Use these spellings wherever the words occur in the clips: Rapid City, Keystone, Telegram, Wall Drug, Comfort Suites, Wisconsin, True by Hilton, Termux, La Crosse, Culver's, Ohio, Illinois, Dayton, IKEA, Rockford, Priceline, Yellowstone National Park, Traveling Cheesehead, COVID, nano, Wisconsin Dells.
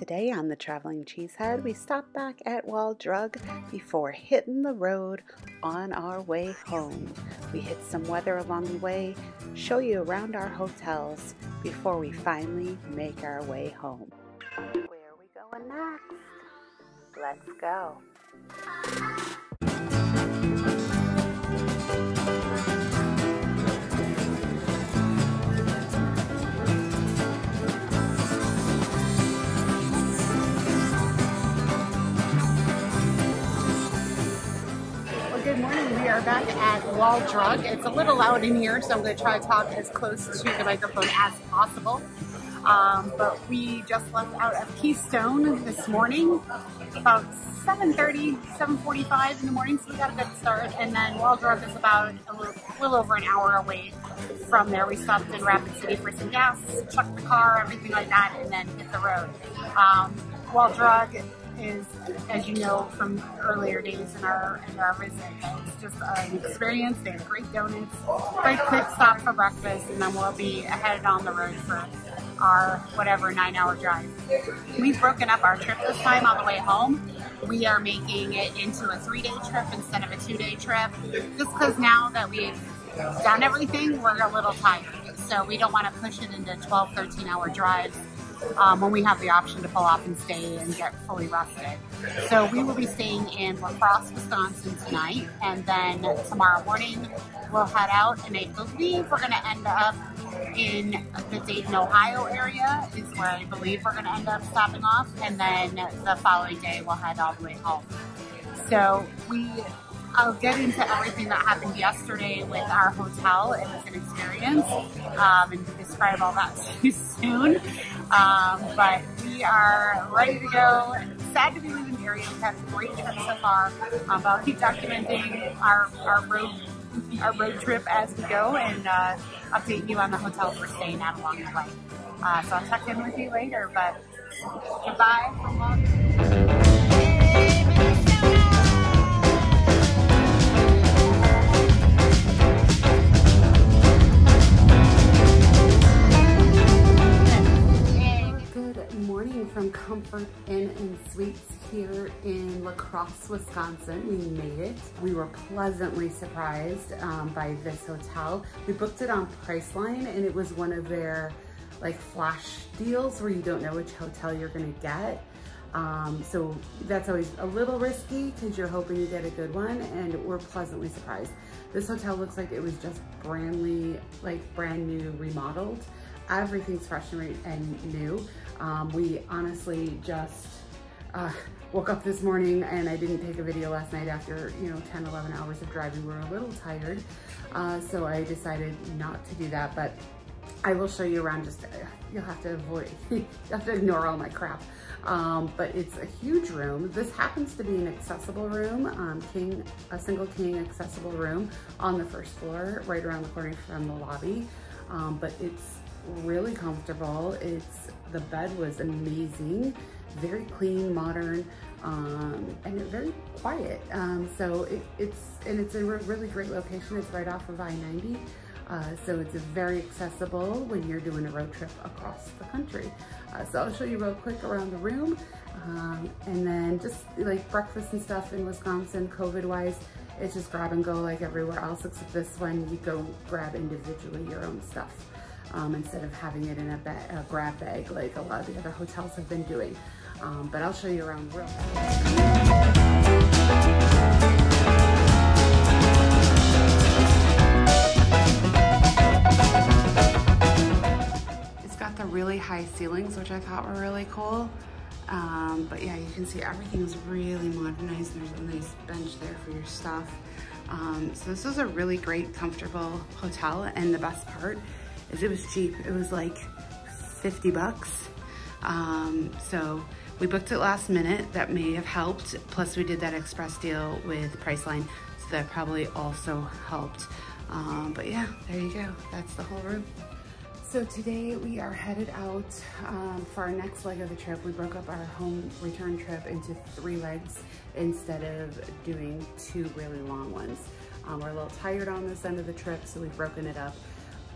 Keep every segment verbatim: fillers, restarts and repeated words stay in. Today on the Traveling Cheesehead, we stop back at Wall Drug before hitting the road on our way home. We hit some weather along the way, show you around our hotels before we finally make our way home. Where are we going next? Let's go. Good morning. We are back at Wall Drug. It's a little loud in here, so I'm going to try to talk as close to the microphone as possible. Um, but we just left out of Keystone this morning, about seven thirty, seven forty-five in the morning, so we got a good start. And then Wall Drug is about a little, little over an hour away from there. We stopped in Rapid City for some gas, checked the car, everything like that, and then hit the road. Um, Wall Drug is, as you know from earlier days in our in our visit, it's just an experience. They have great donuts, great quick stop for breakfast, and then we'll be headed on the road for our whatever nine hour drive. We've broken up our trip this time on the way home. We are making it into a three day trip instead of a two day trip, just because now that we've done everything, we're a little tired. So we don't want to push it into twelve, thirteen hour drives. Um, when we have the option to pull off and stay and get fully rested. So we will be staying in La Crosse, Wisconsin tonight, and then tomorrow morning we'll head out, and I believe we're going to end up in the Dayton, Ohio area is where I believe we're going to end up stopping off, and then the following day we'll head all the way home. So we, I'll get into everything that happened yesterday with our hotel. It was an experience, um, and describe all that too soon. Um, but we are ready to go. Sad to be leaving the area. We've had a great trip so far. Um, but I'll keep documenting our, our, road, our road trip as we go, and uh, update you on the hotels we're staying at along the way. Uh, so I'll check in with you later, but goodbye from Wall Drug. From Comfort Suites here in La Crosse, Wisconsin. We made it. We were pleasantly surprised um, by this hotel. We booked it on Priceline, and it was one of their like flash deals where you don't know which hotel you're gonna get. Um, so that's always a little risky because you're hoping you get a good one, and we're pleasantly surprised. This hotel looks like it was just brandly, like brand new remodeled. Everything's fresh and new. Um, we honestly just uh, woke up this morning, and I didn't take a video last night after, you know, ten, eleven hours of driving. We were a little tired, uh, so I decided not to do that, but I will show you around. Just, uh, you'll have to avoid, you'll have to ignore all my crap. Um, but it's a huge room. This happens to be an accessible room, um, king, a single king accessible room on the first floor, right around the corner from the lobby. Um, but it's really comfortable. It's, the bed was amazing, very clean, modern, um, and very quiet. Um, so it, it's, and it's a re really great location. It's right off of I ninety. Uh, so it's very accessible when you're doing a road trip across the country. Uh, so I'll show you real quick around the room. Um, and then just like breakfast and stuff in Wisconsin, COVID wise, it's just grab and go like everywhere else, except this one, you go grab individually your own stuff. Um, instead of having it in a, a grab bag like a lot of the other hotels have been doing. Um, but I'll show you around real quick. It's got the really high ceilings, which I thought were really cool. Um, but yeah, you can see everything's really modernized. There's a nice bench there for your stuff. Um, so this is a really great, comfortable hotel, and the best part, it was cheap. It was like fifty bucks. Um, so we booked it last minute. That may have helped. Plus we did that express deal with Priceline, so that probably also helped. Um, but yeah, there you go. That's the whole room. So today we are headed out um, for our next leg of the trip. We broke up our home return trip into three legs instead of doing two really long ones. Um, we're a little tired on this end of the trip, so we've broken it up.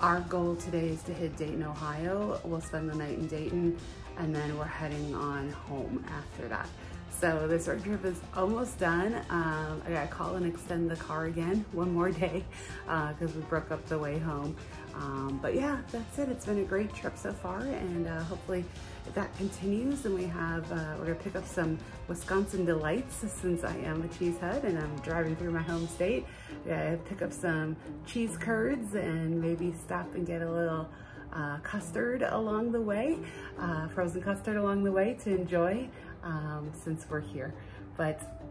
Our goal today is to hit Dayton, Ohio. We'll spend the night in Dayton and then we're heading on home after that. So this road trip is almost done. Um, I gotta call and extend the car again one more day because uh, we broke up the way home. Um, but yeah, that's it. It's been a great trip so far, and uh, hopefully if that continues. And we have, uh, we're gonna pick up some Wisconsin delights since I am a cheesehead and I'm driving through my home state. We gotta pick up some cheese curds and maybe stop and get a little uh, custard along the way, uh, frozen custard along the way to enjoy. Um, since we're here, but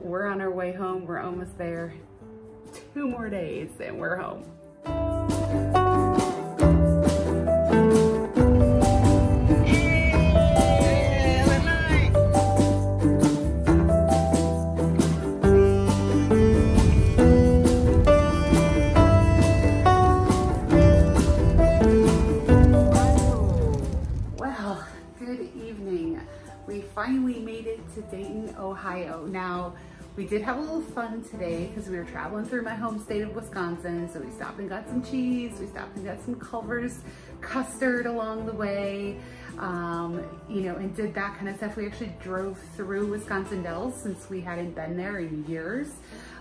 we're on our way home. We're almost there. Two more days and we're home. Finally made it to Dayton, Ohio. Now, we did have a little fun today because we were traveling through my home state of Wisconsin. So we stopped and got some cheese. We stopped and got some Culver's custard along the way, um, you know, and did that kind of stuff. We actually drove through Wisconsin Dells since we hadn't been there in years.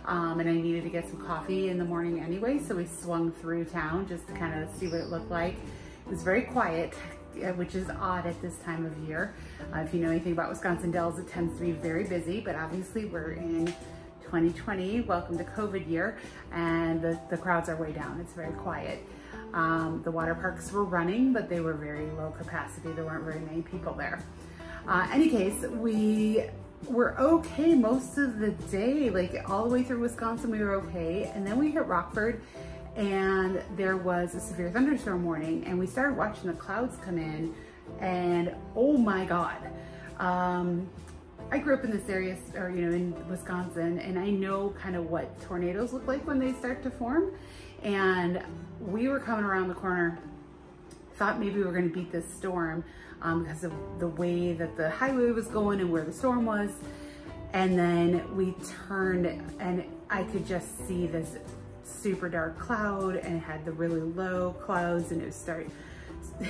Um, and I needed to get some coffee in the morning anyway. So we swung through town just to kind of see what it looked like. It was very quiet, which is odd at this time of year. Uh, if you know anything about Wisconsin Dells, it tends to be very busy, but obviously we're in twenty twenty, welcome to COVID year, and the, the crowds are way down. It's very quiet. Um, the water parks were running, but they were very low capacity. There weren't very many people there. Uh, any case, we were okay most of the day, like all the way through Wisconsin, we were okay. And then we hit Rockford, and there was a severe thunderstorm warning, and we started watching the clouds come in, and oh my god, um, I grew up in this area, or you know, in Wisconsin, and I know kind of what tornadoes look like when they start to form. And we were coming around the corner, thought maybe we were going to beat this storm um, because of the way that the highway was going and where the storm was. And then we turned, and I could just see this super dark cloud, and it had the really low clouds, and it was start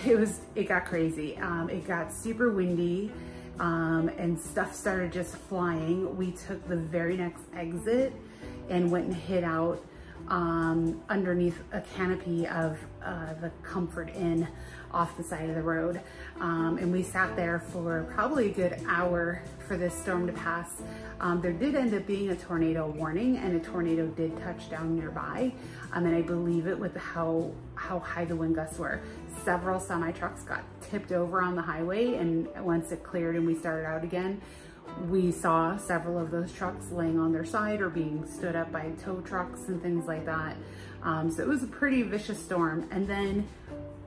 it was it got crazy. Um, it got super windy, um, and stuff started just flying. We took the very next exit and went and hid out um, underneath a canopy of uh, the Comfort Inn off the side of the road, um, and we sat there for probably a good hour for this storm to pass. Um, there did end up being a tornado warning, and a tornado did touch down nearby, um, and I believe it with how how high the wind gusts were. Several semi-trucks got tipped over on the highway, and once it cleared and we started out again, we saw several of those trucks laying on their side or being stood up by tow trucks and things like that. Um, so it was a pretty vicious storm, and then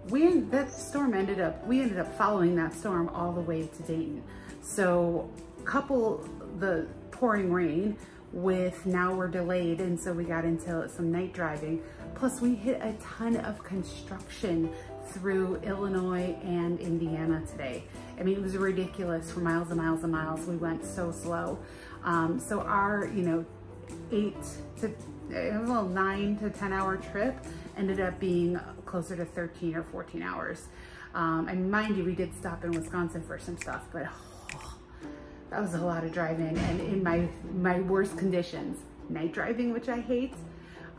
we that storm ended up we ended up following that storm all the way to Dayton. So couple the pouring rain with now we're delayed, and so we got into some night driving, plus we hit a ton of construction through Illinois and Indiana today. I mean, it was ridiculous. For miles and miles and miles, we went so slow. Um, so our, you know, eight to well, nine to ten hour trip ended up being closer to thirteen or fourteen hours. Um, and mind you, we did stop in Wisconsin for some stuff, but oh, that was a lot of driving, and in my my worst conditions. Night driving, which I hate,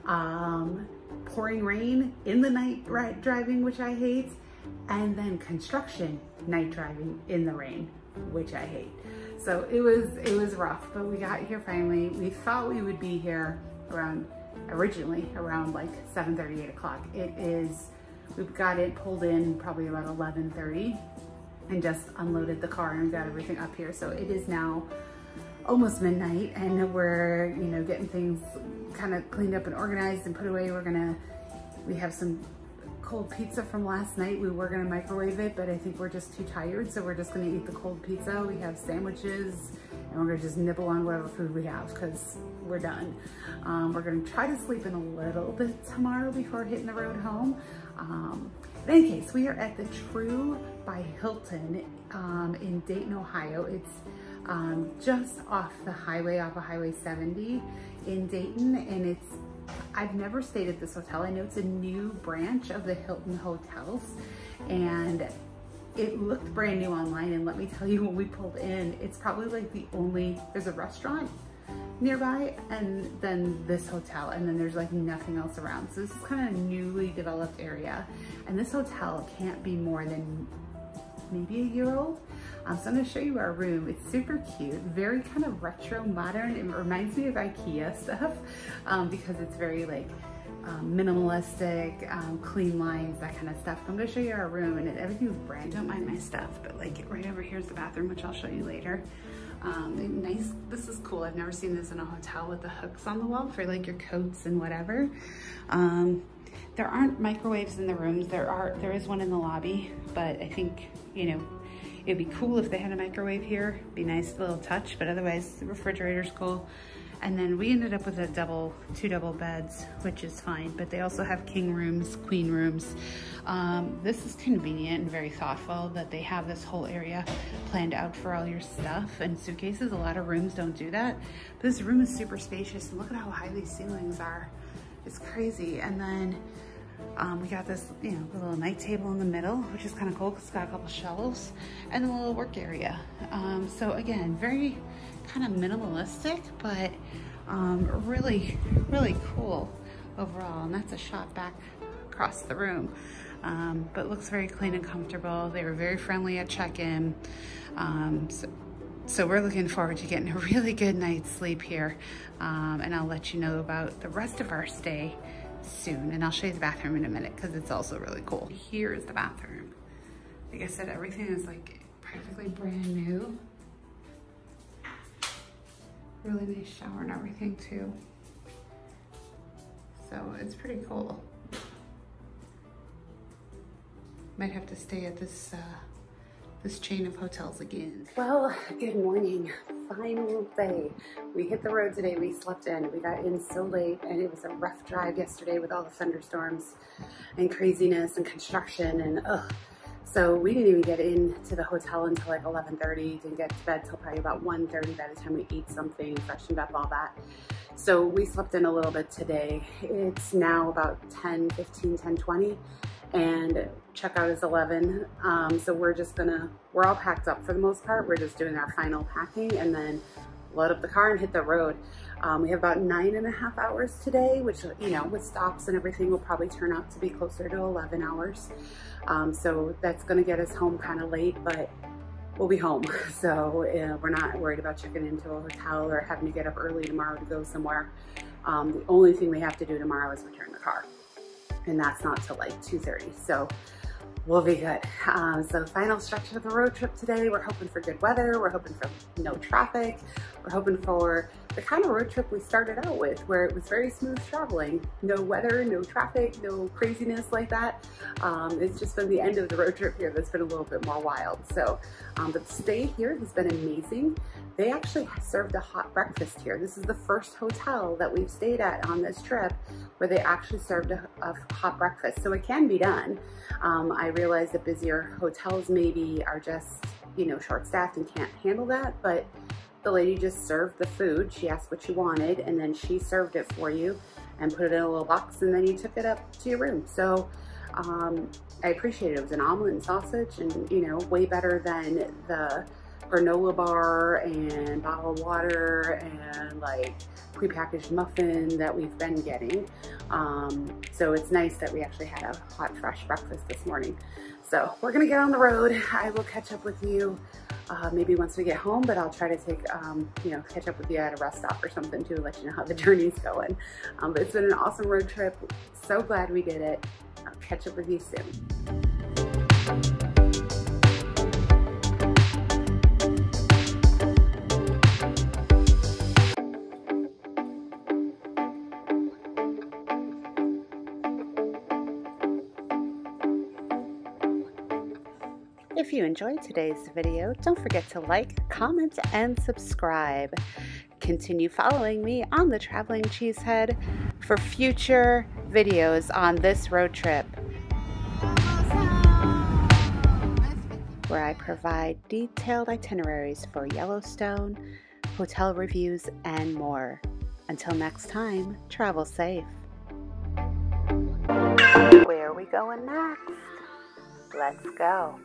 um, pouring rain in the night right, driving, which I hate, and then construction night driving in the rain, which I hate. So it was it was rough, but we got here finally. We thought we would be here around originally around like seven thirty, eight o'clock. It is, we've got it pulled in probably about eleven thirty, and just unloaded the car and got everything up here. So it is now almost midnight, and we're, you know, getting things kind of cleaned up and organized and put away. We're gonna, we have some cold pizza from last night. We were gonna microwave it, but I think we're just too tired. So we're just gonna eat the cold pizza. We have sandwiches, and we're gonna just nibble on whatever food we have because we're done. Um, we're gonna try to sleep in a little bit tomorrow before hitting the road home. Um, in any case, we are at the True by Hilton um, in Dayton, Ohio. It's Um, just off the highway, off of Highway seventy in Dayton, and it's, I've never stayed at this hotel. I know it's a new branch of the Hilton Hotels, and It looked brand new online, and let me tell you, when we pulled in, it's probably like the only, there's a restaurant nearby and then this hotel, and then there's like nothing else around. So this is kind of a newly developed area, and this hotel can't be more than maybe a year old. Um, so I'm gonna show you our room. It's super cute, very kind of retro modern. It reminds me of IKEA stuff um, because it's very like Um, minimalistic, um, clean lines, that kind of stuff. I'm going to show you our room, and it, everything's brand. Don't mind my stuff, but like right over here is the bathroom, which I'll show you later. Um, nice. This is cool. I've never seen this in a hotel, with the hooks on the wall for like your coats and whatever. Um, there aren't microwaves in the rooms. There are. There is one in the lobby, but I think, you know, it'd be cool if they had a microwave here. It'd be nice, little touch, but otherwise the refrigerator's cool. And then we ended up with a double, two double beds, which is fine, but they also have king rooms, queen rooms. Um, this is convenient and very thoughtful that they have this whole area planned out for all your stuff and suitcases. A lot of rooms don't do that. But this room is super spacious, and look at how high these ceilings are. It's crazy. And then um, we got this, you know, little night table in the middle, which is kind of cool because it's got a couple shelves and a little work area. Um, so again, very kind of minimalistic, but um, really, really cool overall. And that's a shot back across the room, um, but looks very clean and comfortable. They were very friendly at check-in. Um, so, so we're looking forward to getting a really good night's sleep here. Um, and I'll let you know about the rest of our stay soon. And I'll show you the bathroom in a minute because it's also really cool. Here is the bathroom. Like I said, everything is like practically brand new. Really nice shower and everything too. So it's pretty cool. Might have to stay at this, uh, this chain of hotels again. Well, good morning. Final day. We hit the road today. We slept in. We got in so late, and it was a rough drive yesterday with all the thunderstorms and craziness and construction and ugh. So we didn't even get into the hotel until like eleven thirty, didn't get to bed till probably about one thirty by the time we ate something, freshened up, all that. So we slept in a little bit today. It's now about ten fifteen, ten twenty, and checkout is eleven. Um, so we're just gonna, we're all packed up for the most part. We're just doing our final packing and then load up the car and hit the road. Um, we have about nine and a half hours today, which, you know, with stops and everything will probably turn out to be closer to eleven hours. Um, so that's gonna get us home kind of late, but we'll be home. So uh, we're not worried about checking into a hotel or having to get up early tomorrow to go somewhere. Um, the only thing we have to do tomorrow is return the car. And that's not till like two thirty. So we'll be good. Um, so final stretch of the road trip today. We're hoping for good weather. We're hoping for no traffic. We're hoping for the kind of road trip we started out with, where it was very smooth traveling. No weather, no traffic, no craziness like that. Um, it's just been the end of the road trip here that's been a little bit more wild. So, um, but the stay here has been amazing. They actually served a hot breakfast here. This is the first hotel that we've stayed at on this trip where they actually served a, a hot breakfast. So it can be done. Um, I realize that busier hotels maybe are just, you know, short-staffed and can't handle that, but the lady just served the food. She asked what you wanted, and then she served it for you and put it in a little box, and then you took it up to your room. So um, I appreciate it. It was an omelet and sausage, and, you know, way better than the granola bar and bottled water and like prepackaged muffin that we've been getting. Um, so it's nice that we actually had a hot, fresh breakfast this morning. So we're gonna get on the road. I will catch up with you uh, maybe once we get home, but I'll try to take, um, you know, catch up with you at a rest stop or something to let you know how the journey's going. Um, but it's been an awesome road trip. So glad we did it. I'll catch up with you soon. If you enjoyed today's video, don't forget to like, comment, and subscribe. Continue following me on the Traveling Cheesehead for future videos on this road trip, where I provide detailed itineraries for Yellowstone, hotel reviews, and more. Until next time, travel safe. Where are we going next? Let's go.